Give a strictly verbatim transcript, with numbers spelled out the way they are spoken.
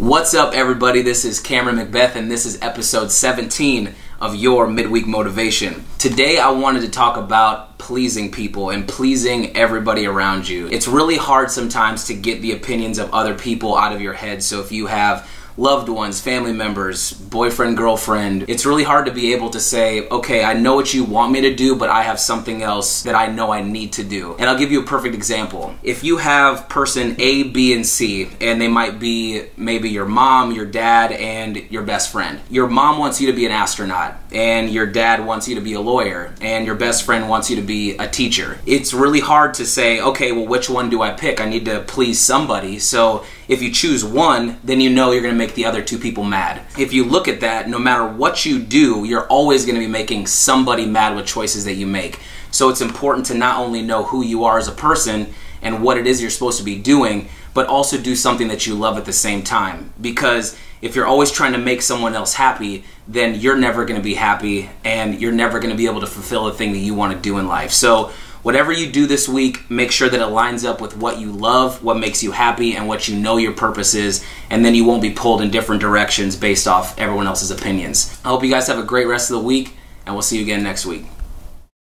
What's up, everybody? This is Cameron Macbeth, and this is episode seventeen of your Midweek Motivation. Today, I wanted to talk about pleasing people and pleasing everybody around you. It's really hard sometimes to get the opinions of other people out of your head, so if you have loved ones, family members, boyfriend, girlfriend, it's really hard to be able to say, okay, I know what you want me to do, but I have something else that I know I need to do. And I'll give you a perfect example. If you have person A, B, and C, and they might be maybe your mom, your dad, and your best friend. Your mom wants you to be an astronaut, and your dad wants you to be a lawyer, and your best friend wants you to be a teacher. It's really hard to say, okay, well, which one do I pick? I need to please somebody. So if you choose one, then you know you're gonna make the other two people mad. If you look at that, no matter what you do, you're always going to be making somebody mad with choices that you make. So it's important to not only know who you are as a person and what it is you're supposed to be doing, but also do something that you love at the same time. Because if you're always trying to make someone else happy, then you're never going to be happy and you're never going to be able to fulfill the thing that you want to do in life. So whatever you do this week, make sure that it lines up with what you love, what makes you happy, and what you know your purpose is, and then you won't be pulled in different directions based off everyone else's opinions. I hope you guys have a great rest of the week, and we'll see you again next week.